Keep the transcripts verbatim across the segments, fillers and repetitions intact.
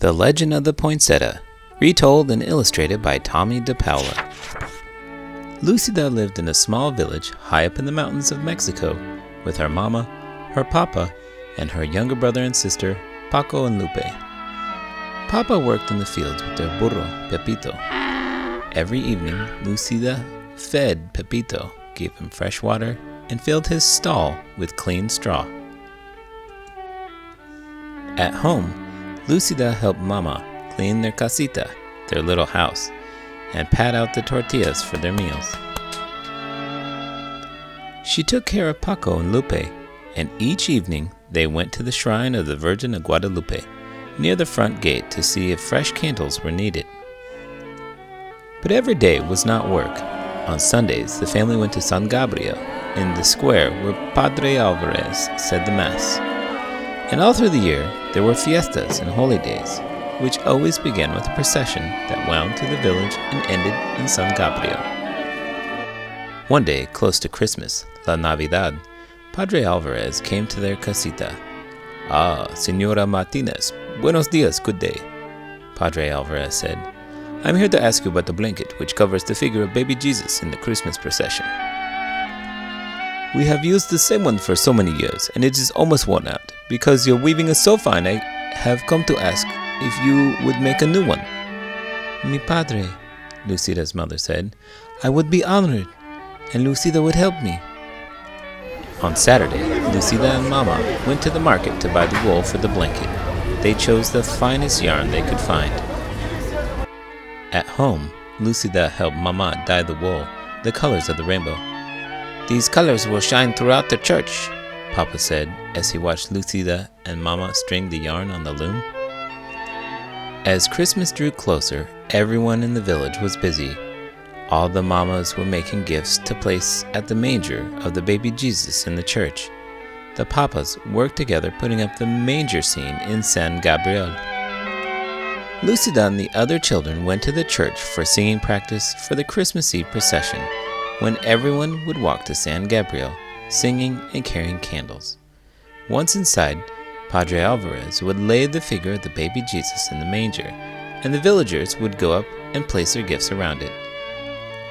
The Legend of the Poinsettia, retold and illustrated by Tomie dePaola. Lucida lived in a small village high up in the mountains of Mexico with her mama, her papa, and her younger brother and sister, Paco and Lupe. Papa worked in the fields with their burro, Pepito. Every evening, Lucida fed Pepito, gave him fresh water, and filled his stall with clean straw. At home, Lucida helped Mama clean their casita, their little house, and pat out the tortillas for their meals. She took care of Paco and Lupe, and each evening they went to the shrine of the Virgin of Guadalupe, near the front gate, to see if fresh candles were needed. But every day was not work. On Sundays, the family went to San Gabriel, in the square where Padre Alvarez said the Mass. And all through the year, there were fiestas and holy days, which always began with a procession that wound through the village and ended in San Gabriel. One day, close to Christmas, La Navidad, Padre Alvarez came to their casita. "Ah, Señora Martinez, buenos dias, good day," Padre Alvarez said. "I'm here to ask you about the blanket which covers the figure of baby Jesus in the Christmas procession. We have used the same one for so many years, and it is almost worn out. Because your weaving is so fine, I have come to ask if you would make a new one." "Mi padre," Lucida's mother said, "I would be honored, and Lucida would help me." On Saturday, Lucida and Mama went to the market to buy the wool for the blanket. They chose the finest yarn they could find. At home, Lucida helped Mama dye the wool, the colors of the rainbow. "These colors will shine throughout the church," Papa said as he watched Lucida and Mama string the yarn on the loom. As Christmas drew closer, everyone in the village was busy. All the mamas were making gifts to place at the manger of the baby Jesus in the church. The papas worked together putting up the manger scene in San Gabriel. Lucida and the other children went to the church for singing practice for the Christmas Eve procession, when everyone would walk to San Gabriel, singing and carrying candles. Once inside, Padre Alvarez would lay the figure of the baby Jesus in the manger, and the villagers would go up and place their gifts around it.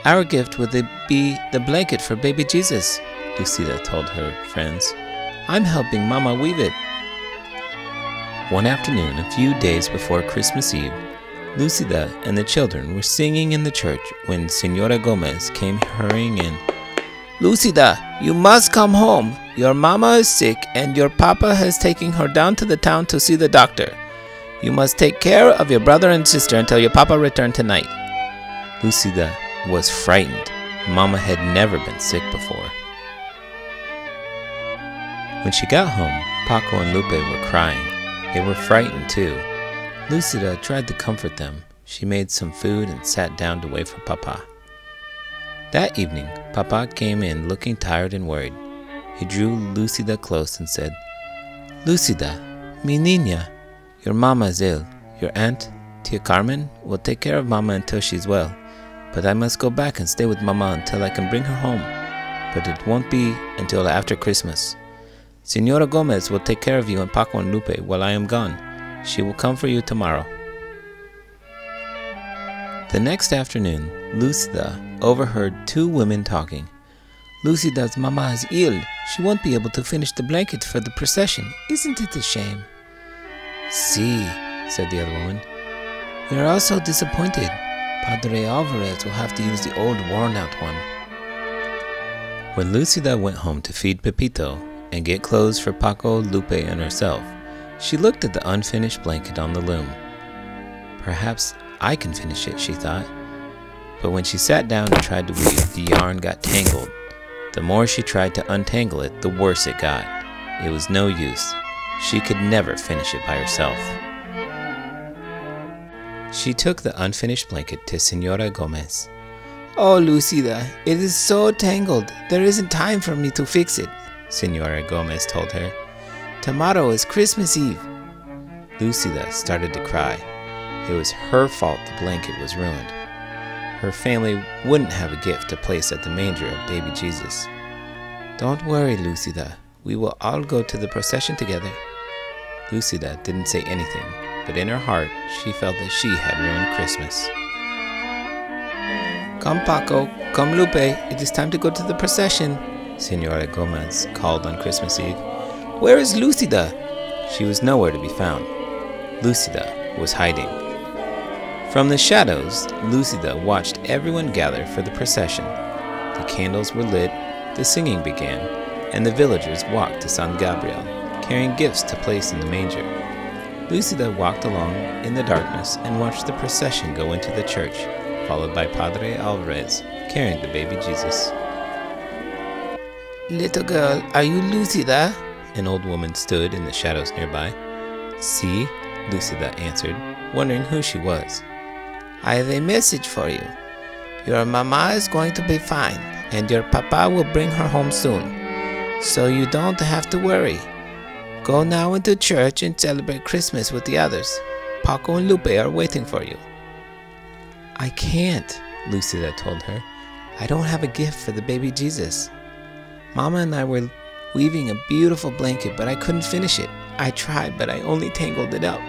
"Our gift would be the blanket for baby Jesus," Lucida told her friends. "I'm helping Mama weave it." One afternoon, a few days before Christmas Eve, Lucida and the children were singing in the church when Señora Gomez came hurrying in. "Lucida, you must come home. Your mama is sick and your papa has taken her down to the town to see the doctor. You must take care of your brother and sister until your papa returns tonight." Lucida was frightened. Mama had never been sick before. When she got home, Paco and Lupe were crying. They were frightened too. Lucida tried to comfort them. She made some food and sat down to wait for Papa. That evening, Papa came in looking tired and worried. He drew Lucida close and said, "Lucida, mi niña, your mama is ill. Your aunt, Tia Carmen, will take care of Mama until she's well. But I must go back and stay with Mama until I can bring her home. But it won't be until after Christmas. Señora Gomez will take care of you and Paco and Lupe while I am gone. She will come for you tomorrow." The next afternoon, Lucida overheard two women talking. "Lucida's mama is ill. She won't be able to finish the blanket for the procession. Isn't it a shame?" "Si," said the other woman. "We are also disappointed. Padre Alvarez will have to use the old worn-out one." When Lucida went home to feed Pepito and get clothes for Paco, Lupe, and herself, she looked at the unfinished blanket on the loom. "Perhaps I can finish it," she thought. But when she sat down and tried to weave, the yarn got tangled. The more she tried to untangle it, the worse it got. It was no use. She could never finish it by herself. She took the unfinished blanket to Señora Gomez. "Oh, Lucida, it is so tangled. There isn't time for me to fix it," Señora Gomez told her. "Tomorrow is Christmas Eve." Lucida started to cry. It was her fault the blanket was ruined. Her family wouldn't have a gift to place at the manger of baby Jesus. "Don't worry, Lucida. We will all go to the procession together." Lucida didn't say anything, but in her heart, she felt that she had ruined Christmas. Come, Paco, come, Lupe, it is time to go to the procession, Señora Gomez called on Christmas Eve. Where is Lucida? She was nowhere to be found. Lucida was hiding. From the shadows, Lucida watched everyone gather for the procession. The candles were lit, the singing began, and the villagers walked to San Gabriel, carrying gifts to place in the manger. Lucida walked along in the darkness and watched the procession go into the church, followed by Padre Alvarez, carrying the baby Jesus. Little girl, are you Lucida? An old woman stood in the shadows nearby. Si, Lucida answered, wondering who she was. I have a message for you. Your mama is going to be fine, and your papa will bring her home soon, so you don't have to worry. Go now into church and celebrate Christmas with the others. Paco and Lupe are waiting for you. I can't, Lucida told her. I don't have a gift for the baby Jesus. Mama and I were weaving a beautiful blanket, but I couldn't finish it. I tried, but I only tangled it up.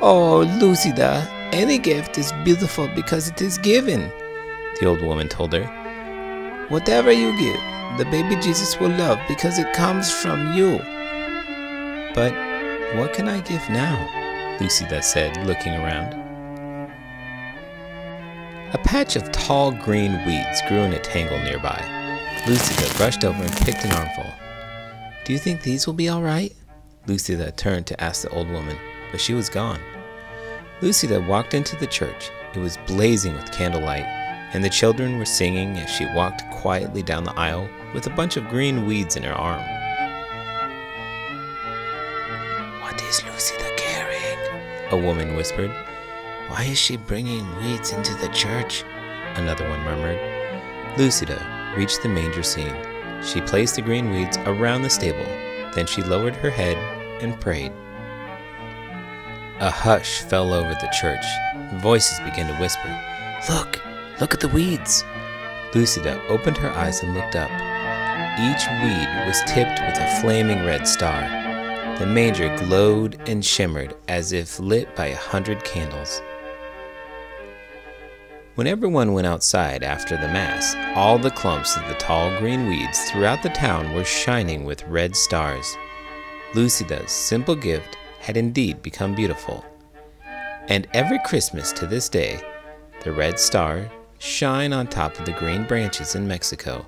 Oh, Lucida, any gift is beautiful because it is given, the old woman told her. Whatever you give, the baby Jesus will love because it comes from you. But what can I give now? Lucida said, looking around. A patch of tall green weeds grew in a tangle nearby. Lucida brushed over and picked an armful. Do you think these will be all right? Lucida turned to ask the old woman, but she was gone. Lucida walked into the church. It was blazing with candlelight, and the children were singing as she walked quietly down the aisle with a bunch of green weeds in her arm. What is Lucida carrying? A woman whispered. Why is she bringing weeds into the church? Another one murmured. Lucida reached the manger scene. She placed the green weeds around the stable. Then she lowered her head and prayed. A hush fell over the church. Voices began to whisper. Look! Look at the weeds! Lucida opened her eyes and looked up. Each weed was tipped with a flaming red star. The manger glowed and shimmered as if lit by a hundred candles. When everyone went outside after the Mass, all the clumps of the tall green weeds throughout the town were shining with red stars. Lucida's simple gift had indeed become beautiful. And every Christmas to this day, the red star shines on top of the green branches in Mexico.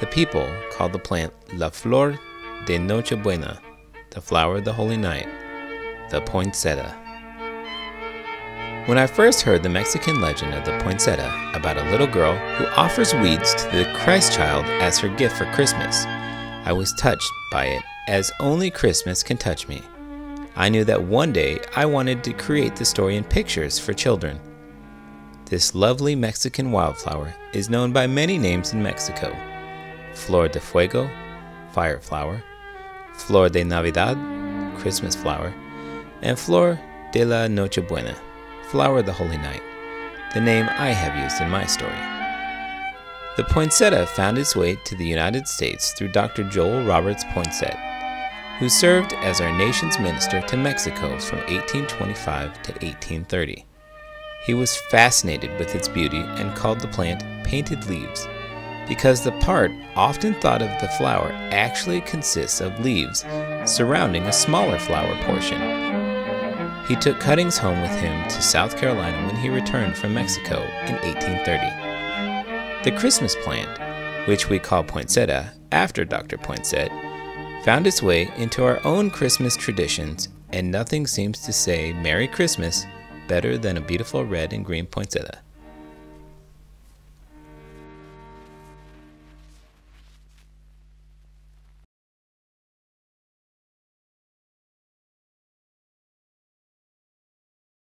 The people call the plant La Flor de Nochebuena, the flower of the Holy Night, the poinsettia. When I first heard the Mexican legend of the poinsettia about a little girl who offers weeds to the Christ child as her gift for Christmas, I was touched by it as only Christmas can touch me. I knew that one day I wanted to create the story in pictures for children. This lovely Mexican wildflower is known by many names in Mexico. Flor de Fuego, fire flower, Flor de Navidad, Christmas flower, and Flor de la Nochebuena, flower of the Holy Night, the name I have used in my story. The poinsettia found its way to the United States through Doctor Joel Roberts Poinsett, who served as our nation's minister to Mexico from eighteen twenty-five to eighteen thirty. He was fascinated with its beauty and called the plant painted leaves, because the part often thought of the flower actually consists of leaves surrounding a smaller flower portion. He took cuttings home with him to South Carolina when he returned from Mexico in eighteen thirty. The Christmas plant, which we call poinsettia after Doctor Poinsett, found its way into our own Christmas traditions, and nothing seems to say Merry Christmas better than a beautiful red and green poinsettia.